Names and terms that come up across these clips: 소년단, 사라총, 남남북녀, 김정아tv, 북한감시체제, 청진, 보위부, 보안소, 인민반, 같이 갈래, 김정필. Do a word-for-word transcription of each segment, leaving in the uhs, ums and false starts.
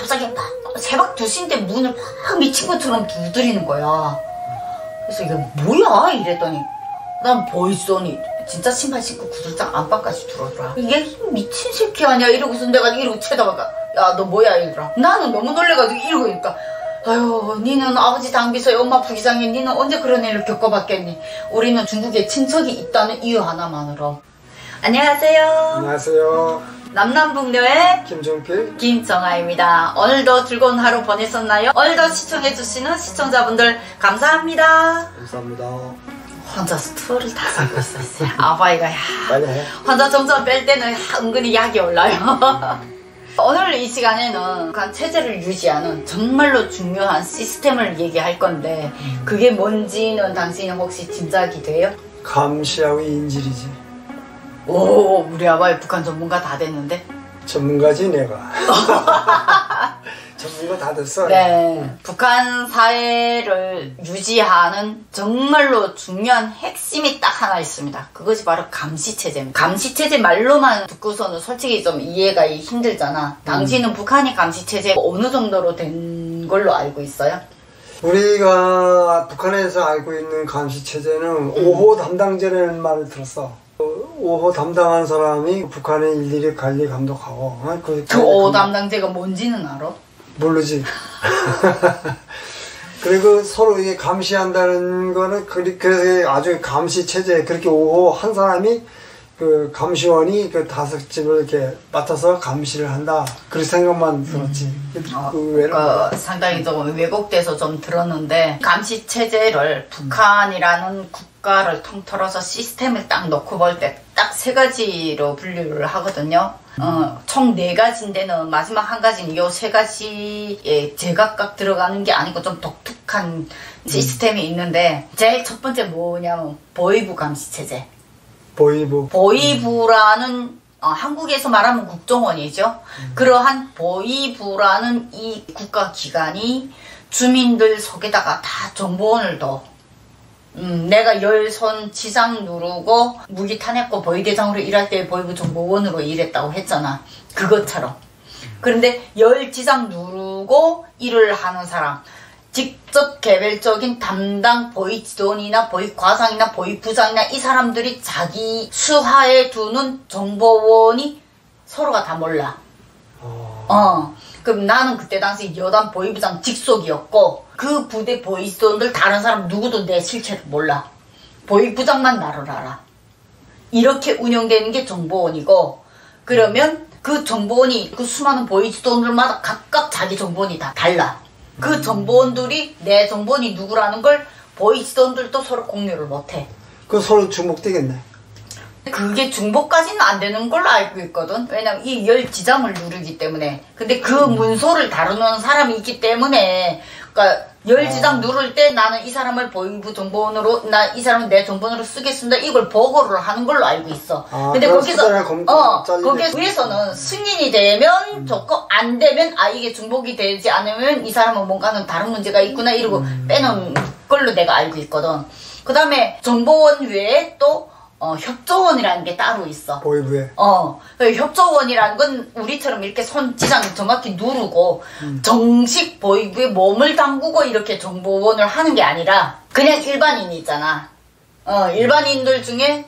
갑자기 막 제박 대신데 문을 막 미친 것처럼 두드리는 거야. 그래서 이게 뭐야 이랬더니 난 보이소니 진짜 신발 신고 구두장 안방까지 들어오더라. 이게 미친 새끼 아니야 이러고서 내가 이러고 쳐다보니까 야 너 뭐야 이러더라. 나는 너무 놀래가지고 이러고 있니까 아유 니는 아버지 당비서에 엄마 부기장에 니는 언제 그런 일을 겪어봤겠니. 우리는 중국에 친척이 있다는 이유 하나만으로. 안녕하세요. 안녕하세요. 남남북녀의 김정필, 김정아입니다. 오늘도 즐거운 하루 보내셨나요? 오늘도 시청해주시는 시청자분들 감사합니다. 감사합니다. 혼자 스토어를 다 살고 있었어요. 아바이가 야 혼자 점점 뺄 때는 야, 은근히 약이 올라요. 오늘 이 시간에는 체제를 유지하는 정말로 중요한 시스템을 얘기할 건데 그게 뭔지는 당신이 혹시 짐작이 돼요? 감시하고 인질이지. 오 우리 아바이 북한 전문가 다 됐는데? 전문가지 내가. 전문가 다 됐어. 네. 응. 북한 사회를 유지하는 정말로 중요한 핵심이 딱 하나 있습니다. 그것이 바로 감시체제입니다. 감시체제 말로만 듣고서는 솔직히 좀 이해가 힘들잖아. 당신은 음. 북한이 감시체제가 어느 정도로 된 걸로 알고 있어요? 우리가 북한에서 알고 있는 감시체제는 음. 오 호 담당제라는 말을 들었어. 오 호 담당한 사람이 북한의 일일이 관리 감독하고 그 오 호 담당제가 뭔지는 알아? 모르지. 그리고 서로 이게 감시한다는 거는 그래서 아주 감시 체제 그렇게 오 호 한 사람이 그 감시원이 그 다섯 집을 이렇게 맡아서 감시를 한다. 그런 생각만 들었지. 음. 어, 그 그러니까 상당히 조금 왜곡돼서 좀 들었는데 감시 체제를 북한이라는 국가를 통틀어서 시스템을 딱 놓고 볼 때 딱 세 가지로 분류를 하거든요. 어, 총 네 가지인데는 마지막 한 가지는 요 세 가지에 제각각 들어가는 게 아니고 좀 독특한 시스템이 있는데 제일 첫 번째 뭐냐면 보위부 감시 체제. 보위부. 보위부라는 음. 어, 한국에서 말하면 국정원이죠. 음. 그러한 보위부라는 이 국가기관이 주민들 속에다가 다 정보원을 넣어. 음, 내가 열손 지상 누르고 무기 탄핵고 보위대장으로 일할 때 보위부 정보원으로 일했다고 했잖아. 그것처럼. 그런데 열 지상 누르고 일을 하는 사람. 직접 개별적인 담당 보위 지도원이나 보위 과장이나 보위 부장이나 이 사람들이 자기 수하에 두는 정보원이 서로가 다 몰라. 어. 어. 그럼 나는 그때 당시 여단 보위부장 직속이었고 그 부대 보위 지도원들 다른 사람 누구도 내 실체를 몰라. 보위 부장만 나를 알아. 이렇게 운영되는 게 정보원이고 그러면 그 정보원이 그 수많은 보위 지도원들마다 각각 자기 정보원이 다 달라. 그 정보원들이 내 정보원이 누구라는 걸 보이지던들도 서로 공유를 못해. 그 서로 중복되겠네. 그게 중복까지는 안 되는 걸로 알고 있거든. 왜냐면 이 열 지장을 누르기 때문에. 근데 그 음. 문서를 다루는 사람이 있기 때문에 그러니까 열 지장 어. 누를 때 나는 이 사람을 보위부 정보원으로 나 이 사람은 내 정보원으로 쓰겠습니다. 이걸 보고를 하는 걸로 알고 있어. 아, 근데 거기서 어 거기에 위에서는 승인이 되면 음. 좋고 안 되면 아 이게 중복이 되지 않으면 이 사람은 뭔가는 다른 문제가 있구나 이러고 음. 빼놓은 걸로 내가 알고 있거든. 그 다음에 정보원 외에 또 어, 협조원이라는 게 따로 있어. 보위부에? 어. 협조원이라는 건 우리처럼 이렇게 손 지장 정확히 누르고 음. 정식 보위부에 몸을 담그고 이렇게 정보원을 하는 게 아니라 그냥 일반인 있잖아. 어, 일반인들 중에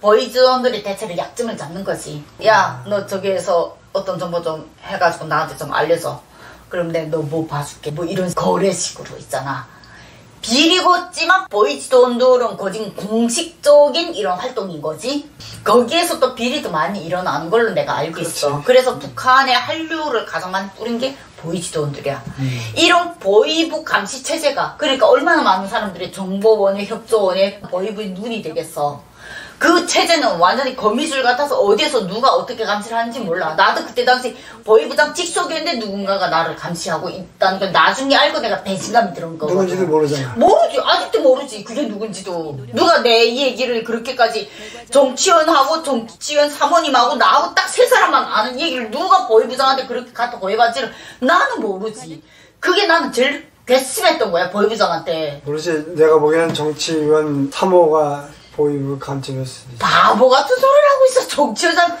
보위지원들이 대체로 약점을 잡는 거지. 야, 너 저기에서 어떤 정보 좀 해가지고 나한테 좀 알려줘. 그럼 내가 너 뭐 봐줄게. 뭐 이런 거래식으로 있잖아. 비리겠지만 보위지도원들은 거진 공식적인 이런 활동인 거지. 거기에서 또 비리도 많이 일어나는 걸로 내가 알고 그렇지. 있어. 그래서 음. 북한의 한류를 가장 많이 뿌린 게 보위지도원들이야. 음. 이런 보위부 감시체제가 그러니까 얼마나 많은 사람들이 정보원에 협조원에 보위부의 눈이 되겠어. 그 체제는 완전히 거미줄 같아서 어디에서 누가 어떻게 감시를 하는지 몰라. 나도 그때 당시 보위부장 직속이었는데 누군가가 나를 감시하고 있다는 걸 나중에 알고 내가 배신감이 들은 거거든. 누군지도 모르잖아. 모르지. 아직도 모르지. 그게 누군지도. 누가 내 얘기를 그렇게까지 정치원하고 정치원 사모님하고 나하고 딱 세 사람만 아는 얘기를 누가 보위부장한테 그렇게 갖다고 해봤지를 나는 모르지. 그게 나는 제일 괘씸했던 거야. 보위부장한테. 모르지. 내가 보기에는 정치원 사모가 보위부 감정이었으니 바보 같은 소리를 하고 있어. 정치여장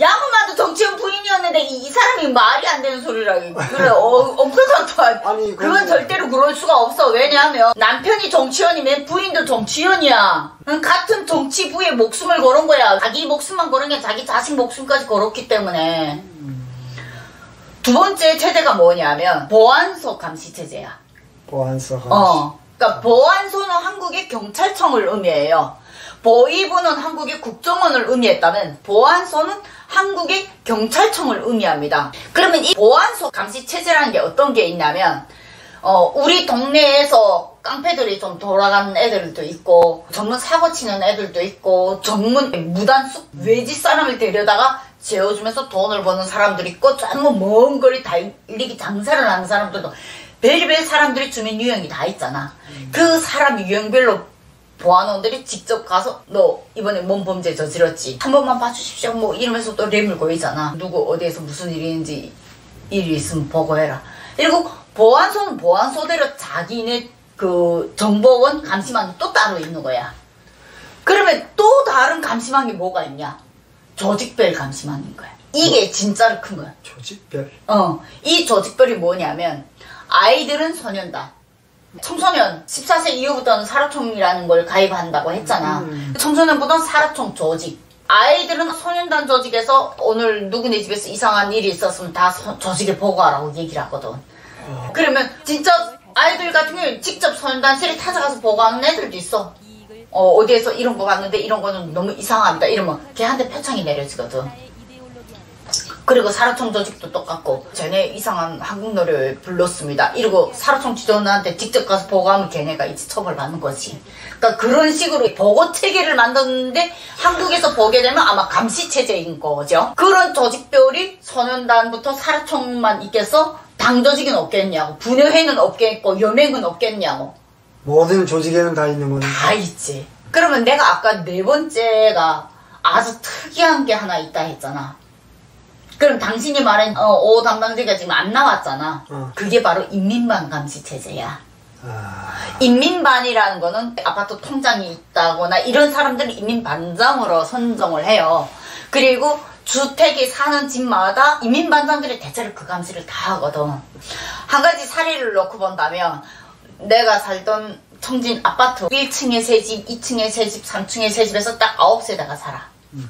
야구만도 정치인 부인이었는데 이, 이 사람이 말이 안 되는 소리라니. 그래, 어, 엄청났다. 아니, 그건 근데... 절대로 그럴 수가 없어. 왜냐하면 남편이 정치원이면 부인도 정치원이야. 같은 정치부에 목숨을 걸은 거야. 자기 목숨만 걸은 게 자기 자식 목숨까지 걸었기 때문에. 두 번째 체제가 뭐냐면 보안소 감시 체제야. 보안소 감시. 어, 그러니까 보안소는 한국의 경찰청을 의미해요. 보위부는 한국의 국정원을 의미했다면 보안소는 한국의 경찰청을 의미합니다. 그러면 이 보안소 감시 체제라는 게 어떤 게 있냐면 어, 우리 동네에서 깡패들이 좀 돌아가는 애들도 있고 전문 사고치는 애들도 있고 전문 무단숙 외지 사람을 데려다가 재워주면서 돈을 버는 사람들이 있고 전부 먼 거리 달리기 장사를 하는 사람들도 별의별 사람들이 주민 유형이 다 있잖아. 그 사람 유형별로 보안원들이 직접 가서 너 이번에 뭔 범죄 저질렀지? 한 번만 봐주십시오. 뭐 이러면서 또 랩을 거리잖아. 누구 어디에서 무슨 일인지 일이 있으면 보고해라. 그리고 보안소는 보안소대로 자기네 그 정보원 감시망이 또 따로 있는 거야. 그러면 또 다른 감시망이 뭐가 있냐? 조직별 감시망인 거야. 이게 진짜로 큰 거야. 조직별? 어. 이 조직별이 뭐냐면 아이들은 소년단. 청소년 십사 세 이후부터는 사라총이라는 걸 가입한다고 했잖아. 음. 청소년보다는 사라총 조직, 아이들은 소년단 조직에서 오늘 누구네 집에서 이상한 일이 있었으면 다 소, 조직에 보고하라고 얘기를 하거든. 어. 그러면 진짜 아이들 같은 경우는 직접 소년단실에 찾아가서 보고하는 애들도 있어. 어, 어디에서 이런 거 봤는데 이런 거는 너무 이상합니다 이러면 걔한테 표창이 내려지거든. 그리고 사라총 조직도 똑같고 쟤네 이상한 한국 노래를 불렀습니다 이러고 사라총 지도자한테 직접 가서 보고하면 걔네가 이제 처벌받는 거지. 그러니까 그런 식으로 보고체계를 만들었는데 한국에서 보게 되면 아마 감시체제인 거죠. 그런 조직별이 소년단부터 사라총만 있겠어? 당조직은 없겠냐고, 분여회는 없겠고 여맹은 없겠냐고. 모든 조직에는 다 있는 거네. 다 있지. 그러면 내가 아까 네 번째가 아주 특이한 게 하나 있다 했잖아. 그럼 당신이 말한 어, 오 담당자가 지금 안 나왔잖아. 어. 그게 바로 인민반 감시 체제야. 아... 인민반이라는 거는 아파트 통장이 있다거나 이런 사람들을 인민반장으로 선정을 해요. 그리고 주택이 사는 집마다 인민반장들이 대체로 그 감시를 다 하거든. 한 가지 사례를 놓고 본다면 내가 살던 청진 아파트 일 층에 세 집, 이 층에 세 집, 삼 층에 세 집에서 딱 아홉 세대가 살아. 음.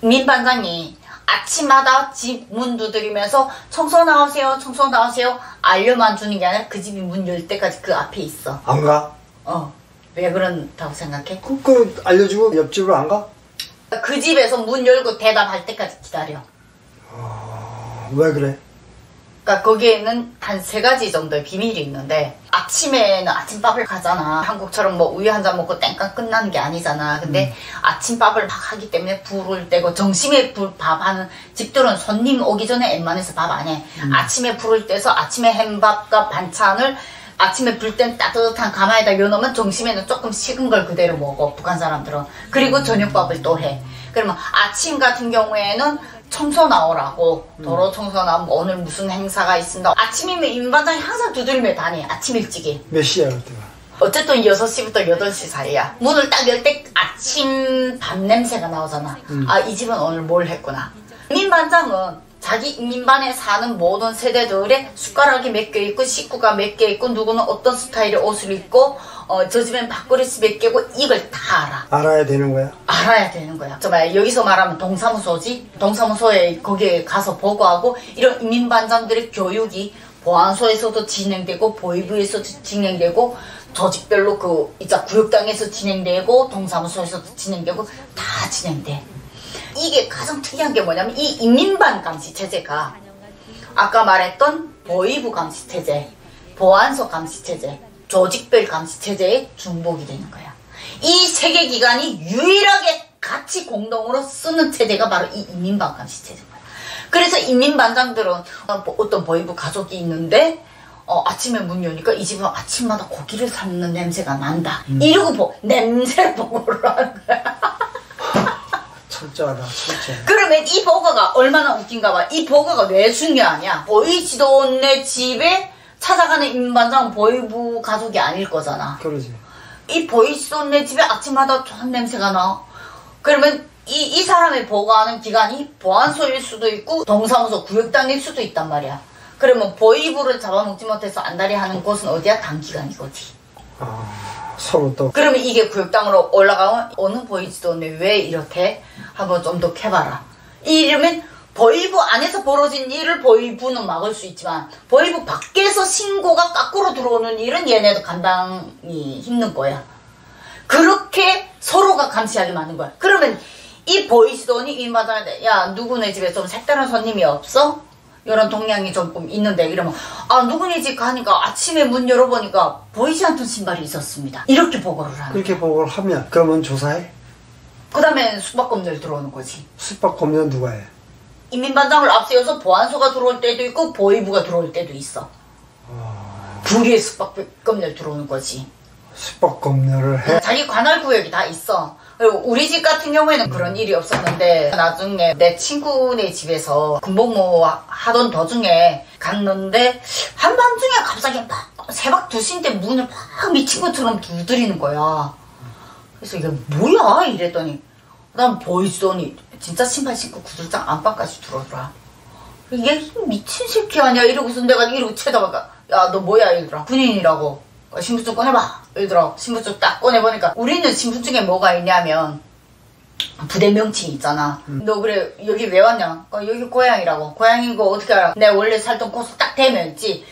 인민반장이 아침마다 집 문 두드리면서 청소 나오세요, 청소 나오세요 알려만 주는 게 아니라 그 집이 문 열 때까지 그 앞에 있어. 안 가? 어. 왜 그런다고 생각해? 그, 그 알려주고 옆집으로 안 가? 그 집에서 문 열고 대답할 때까지 기다려. 어... 왜 그래? 그러니까 거기에는 한 세 가지 정도의 비밀이 있는데 아침에는 아침밥을 가잖아. 한국처럼 뭐 우유 한 잔 먹고 땡깡 끝나는 게 아니잖아. 근데 음. 아침밥을 막 하기 때문에 불을 떼고 정심에 불 밥하는 집들은 손님 오기 전에 웬만해서 밥 안 해. 음. 아침에 불을 떼서 아침에 햄밥과 반찬을 아침에 불 땐 따뜻한 가마에다 넣어놓으면 정심에는 조금 식은 걸 그대로 먹어, 북한 사람들은. 그리고 저녁밥을 또 해. 그러면 아침 같은 경우에는 청소 나오라고, 도로 청소 나오면 오늘 무슨 행사가 있습니다. 아침이면 인반장이 항상 두들며 다니. 아침 일찍이. 몇 시야 그때가? 어쨌든 여섯 시부터 여덟 시 사이야. 문을 딱 열 때 아침 밤 냄새가 나오잖아. 음. 아, 이 집은 오늘 뭘 했구나. 인민반장은 자기 인민반에 사는 모든 세대들의 숟가락이 몇 개 있고 식구가 몇 개 있고 누구는 어떤 스타일의 옷을 입고 어, 저 집엔 밥그릇이 몇 개고 이걸 다 알아. 알아야 되는 거야? 알아야 되는 거야. 정말 여기서 말하면 동사무소지? 동사무소에 거기에 가서 보고하고 이런 인민반장들의 교육이 보안소에서도 진행되고 보위부에서도 진행되고 조직별로 그 이제 구역당에서 진행되고 동사무소에서도 진행되고 다 진행돼. 이게 가장 특이한 게 뭐냐면 이 인민반 감시 체제가 아까 말했던 보위부 감시 체제, 보안소 감시 체제, 조직별 감시 체제의 중복이 되는 거야. 이 세 개 기관이 유일하게 같이 공동으로 쓰는 체제가 바로 이 인민반 감시 체제인 거야. 그래서 인민반장들은 어떤 보위부 가족이 있는데 어, 아침에 문 여니까 이 집은 아침마다 고기를 삶는 냄새가 난다. 음. 이러고 보, 냄새 보고를 하는 거야. 철저하다, 철저해. 그러면 이 보고가 얼마나 웃긴가 봐. 이 보고가 왜 중요하냐. 보위지도원의 집에 찾아가는 인반장은 보위부 가족이 아닐 거잖아. 그러지. 이 보위지도원의 집에 아침마다 좋은 냄새가 나. 그러면 이, 이 사람이 보고하는 기관이 보안소일 수도 있고 동사무소 구역단일 수도 있단 말이야. 그러면 보위부를 잡아먹지 못해서 안달이 하는 곳은 어디야? 단기간이거지. 아, 서로 또. 그러면 이게 구역당으로 올라가면 어느 보이지도 않네. 왜 이렇게? 한번 좀 더 캐봐라. 이러면 보위부 안에서 벌어진 일을 보위부는 막을 수 있지만 보위부 밖에서 신고가 거꾸로 들어오는 일은 얘네도 감당이 힘든 거야. 그렇게 서로가 감시하게 만든 거야. 그러면 이 보이스돈이 이 마당에 야 누구네 집에 좀 색다른 손님이 없어? 이런 동향이 조금 있는데 이러면 아 누구네 집 가니까 아침에 문 열어보니까 보이지 않던 신발이 있었습니다. 이렇게 보고를 하는 이렇게 보고를 하면 그러면 조사해? 그 다음에 숙박검열 들어오는 거지. 숙박검열은 누가 해? 인민반장을 앞세워서 보안소가 들어올 때도 있고 보위부가 들어올 때도 있어. 어... 불의 숙박검열 들어오는 거지. 숙박검열을 해? 자기 관할 구역이 다 있어. 그리고 우리 집 같은 경우에는 그런 일이 없었는데 나중에 내 친구네 집에서 군복무 하던 도중에 갔는데 한밤중에 갑자기 막 새벽 두 시인데 문을 막 미친 것처럼 두드리는 거야. 그래서 이게 뭐야 이랬더니 난 보이더니 진짜 신발 신고 구두장 안방까지 들어오더라. 이게 미친 새끼 아니야 이러고서 내가 이러고 쳐다보니까 야 너 뭐야 이러더라. 군인이라고. 신분증 꺼내봐 이러더라고. 신분증 딱 꺼내보니까 우리는 신분증에 뭐가 있냐면 부대 명칭이 있잖아. 음. 너 그래 여기 왜 왔냐? 어, 여기 고향이라고. 고향인 거 어떻게 알아? 내가 원래 살던 곳을 딱 대면 있지.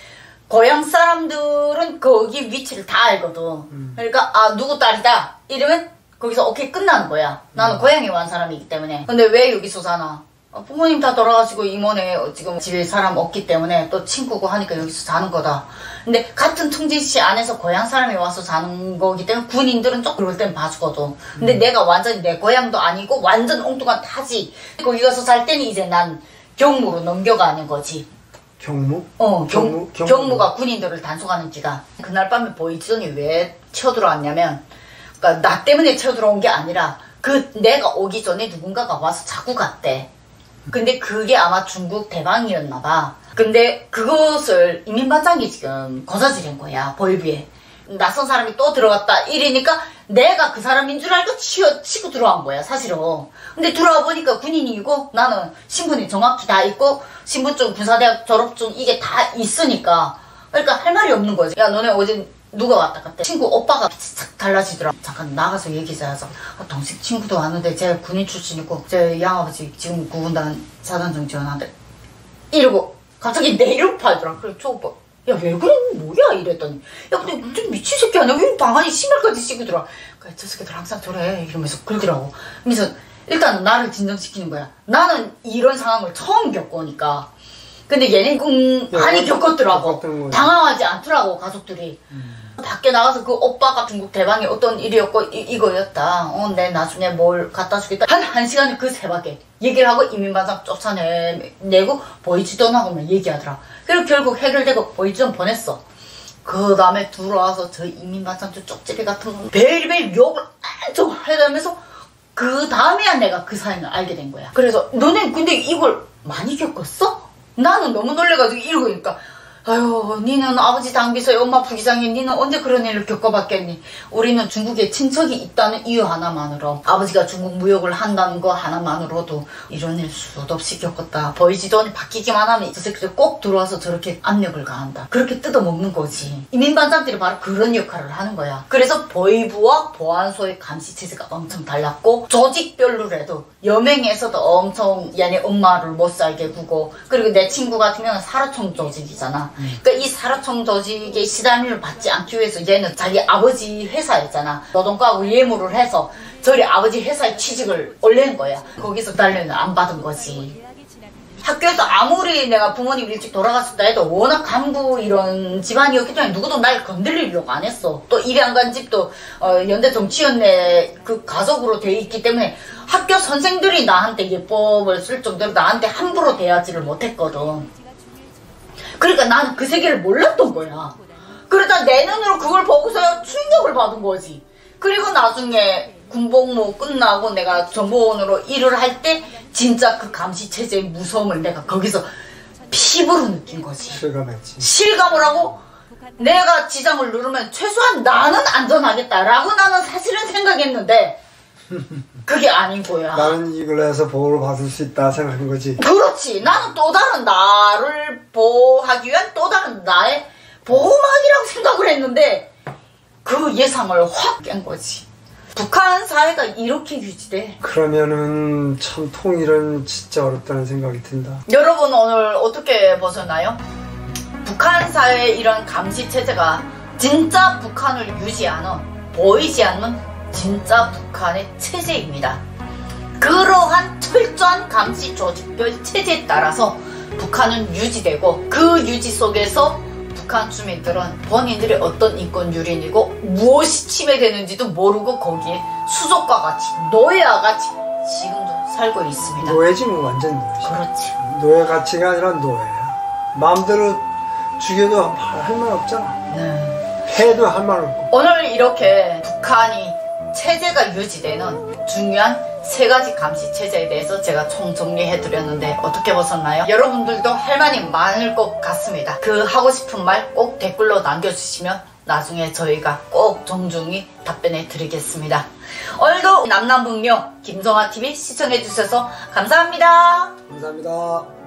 고향 사람들은 거기 위치를 다 알거든. 음. 그러니까 아 누구 딸이다 이러면 거기서 오케이 끝나는 거야. 나는 음. 고향에 온 사람이기 때문에. 근데 왜 여기서 사나? 어, 부모님 다 돌아가시고 이모네 지금 집에 사람 없기 때문에 또 친구고 하니까 여기서 자는 거다. 근데 같은 통제시 안에서 고향 사람이 와서 자는 거기 때문에 군인들은 조금 그럴 땐 봐주거든. 근데 음. 내가 완전히 내 고향도 아니고 완전 엉뚱한 타지. 거기 가서 살 때는 이제 난 경무로 넘겨가는 거지. 경무? 어, 경무. 경무? 경무가 군인들을 단속하는 기간. 그날 밤에 보이지더니 왜 쳐들어왔냐면 그러니까 나 때문에 쳐들어온 게 아니라 그 내가 오기 전에 누군가가 와서 자고 갔대. 근데 그게 아마 중국 대방이었나 봐. 근데 그것을 인민반장이 지금 거저지른 거야. 보위부에 낯선 사람이 또 들어갔다 이러니까 내가 그 사람인 줄 알고 치어, 치고 들어간 거야 사실은. 근데 들어와 보니까 군인이고 나는 신분이 정확히 다 있고 신분증 군사대학 졸업증 이게 다 있으니까 그러니까 할 말이 없는 거지. 야 너네 어제 누가 왔다 갔대? 친구 오빠가 착 달라지더라. 잠깐 나가서 얘기해서 아, 동생 친구도 왔는데 제 군인 출신이고 제 양아버지 지금 구군단 사단장 지원한대 이러고 갑자기 내일을 팔더라. 그래서 저 오빠 야 왜 그래 뭐야 이랬더니 야 근데 좀 미친 새끼 아니야 왜 방 안에 신발까지 씌우더라. 그래 저 새끼들 항상 저래 이러면서 긁으라고. 그래서 일단 나를 진정시키는 거야. 나는 이런 상황을 처음 겪으니까. 근데 얘는 음, 많이 겪었더라고. 당황하지 않더라고 가족들이. 음. 밖에 나가서 그 오빠가 중국 대방에 어떤 일이었고 이, 이거였다. 어, 내 나중에 뭘 갖다 주겠다. 한 한 시간을 그 새벽에 얘기를 하고 인민반장 쫓아내고 보이지도 나고만 얘기하더라. 그리고 결국 해결되고 보이지도 보냈어. 그 다음에 들어와서 저 인민반장 쪽집이 같은 거 벨벨 욕을 엄청 하면서 그 다음에야 내가 그 사연을 알게 된 거야. 그래서 너네 근데 이걸 많이 겪었어? 나는 너무 놀래가지고 이러고 있으니까 아유 니는 아버지 당비서에 엄마 부기장에 니는 언제 그런 일을 겪어봤겠니. 우리는 중국에 친척이 있다는 이유 하나만으로 아버지가 중국 무역을 한다는 거 하나만으로도 이런 일 수도 없이 겪었다. 보이지도 않니 바뀌기만 하면 저 새끼들 꼭 들어와서 저렇게 압력을 가한다. 그렇게 뜯어먹는 거지. 인민반장들이 바로 그런 역할을 하는 거야. 그래서 보위부와 보안소의 감시 체제가 엄청 달랐고 조직별로라도 여맹에서도 엄청 얘네 엄마를 못 살게 구고 그리고 내 친구 같은 경우는 사라총 조직이잖아. 그러니까 이 사라총 조직의 시달림을 받지 않기 위해서 얘는 자기 아버지 회사였잖아. 노동과하고 예무를 해서 저리 아버지 회사에 취직을 올린 거야. 거기서 달래는 안 받은 거지. 학교에서 아무리 내가 부모님 일찍 돌아갔었다 해도 워낙 간부 이런 집안이었기 때문에 누구도 날 건드리려고 안 했어. 또 입양 간 집도 어, 연대 정치연대 그 가족으로 돼 있기 때문에 학교 선생들이 나한테 예법을 쓸 정도로 나한테 함부로 대하지를 못했거든. 그러니까 나는 그 세계를 몰랐던 거야. 그러다 내 눈으로 그걸 보고서 충격을 받은 거지. 그리고 나중에 군복무 끝나고 내가 정보원으로 일을 할 때 진짜 그 감시체제의 무서움을 내가 거기서 피부로 느낀 거지. 실감했지. 실감을 하고 내가 지점을 누르면 최소한 나는 안전하겠다라고 나는 사실은 생각했는데 그게 아닌 거야. 나는 이걸 해서 보호를 받을 수 있다 생각한 거지. 그렇지. 나는 또 다른 나를 보호하기 위한 또 다른 나의 보호막이라고 생각을 했는데 그 예상을 확 깬 거지. 북한 사회가 이렇게 유지돼. 그러면은 참 통일은 진짜 어렵다는 생각이 든다. 여러분 오늘 어떻게 벗어나요? 북한 사회의 이런 감시체제가 진짜 북한을 유지하는, 보이지 않는 진짜 북한의 체제입니다. 그러한 철저한 감시 조직별 체제에 따라서 북한은 유지되고 그 유지 속에서 북한 주민들은 본인들이 어떤 인권 유린이고 무엇이 침해되는지도 모르고 거기에 수족과 같이 노예와 같이 지금도 살고 있습니다. 노예지 뭐 완전 노예지. 그렇지. 노예 가치가 아니라 노예야. 마음대로 죽여도 할 말 없잖아. 네. 해도 할 말 없고. 오늘 이렇게 북한이 체제가 유지되는 중요한 세 가지 감시 체제에 대해서 제가 총 정리해드렸는데 어떻게 보셨나요? 여러분들도 할 말이 많을 것 같습니다. 그 하고 싶은 말 꼭 댓글로 남겨주시면 나중에 저희가 꼭 정중히 답변해 드리겠습니다. 오늘도 남남북녀 김정아티비 시청해주셔서 감사합니다. 감사합니다.